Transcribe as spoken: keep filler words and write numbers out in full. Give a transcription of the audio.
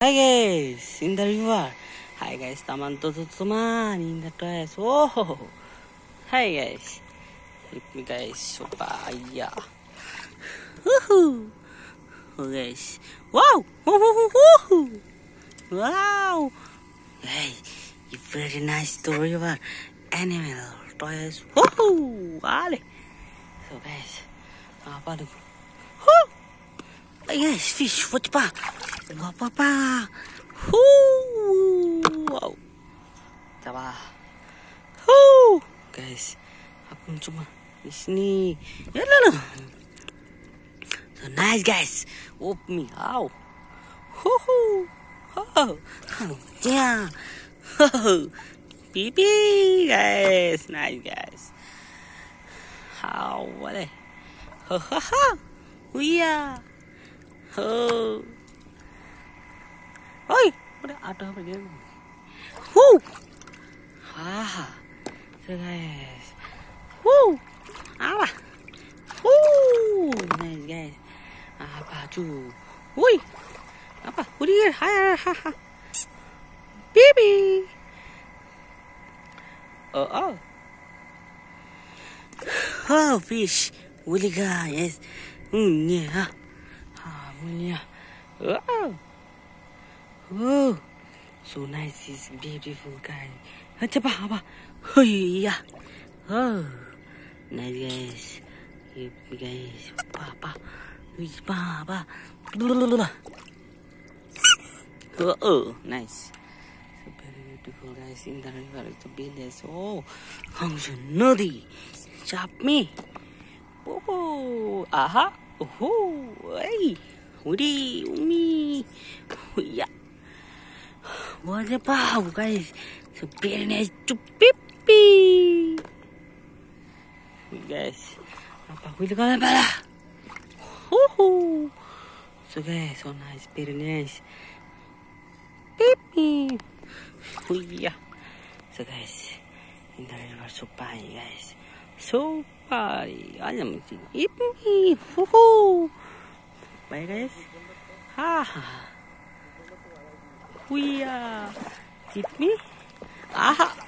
Hi guys, in the river. Hi guys, Taman Totoman in the trash. Oh, hi guys. Help me guys. Sopaya. Woohoo! Oh guys. Wow! Woohoo! Wow! Hey, it's very nice to river animal toys. Woohoo! Vale. So guys, apa tu? Woo! Guys, fish. What pa? Wow, papa! Whoo! Wow! Coba! Whoo! Guys, aku cuma di sini. Ya lah, lah. So nice guys. Whoop me! Wow! Whoo! Oh! Yeah! Whoo! Pee-pee guys! Nice guys. How? What? Ha ha ha! Wia! Ho! Oi! What an auto again. Woo! Ah! So guys. Woo! Ah! Woo! Nice guys. Ah, Pachu. Oi! Apa? What here? Hi! Ha ha! Baby! Oh oh! Oh, fish! Willy guys! Mm, yeah! Ah, yeah! Oh! Whoa, so nice is beautiful guy. Achaba, aba, yeah. Oh, nice guys. You guys, papa, which papa? Oh, oh, nice. So very beautiful guys in the river. It's a village. Oh, function nutty. Chop me. Popo. Aha. Oh, hey. Woody, me. Yeah. What about guys? So very nice to pee-pee. Guys, apa kita kena bela? Hoo, so guys, so nice, very nice. Pee-pee. Hoo yeah. So guys, in the river so far, guys, so far. Alam sih, pee-pee. Hoo, bye guys. Ha. We uh, hit me. Aha.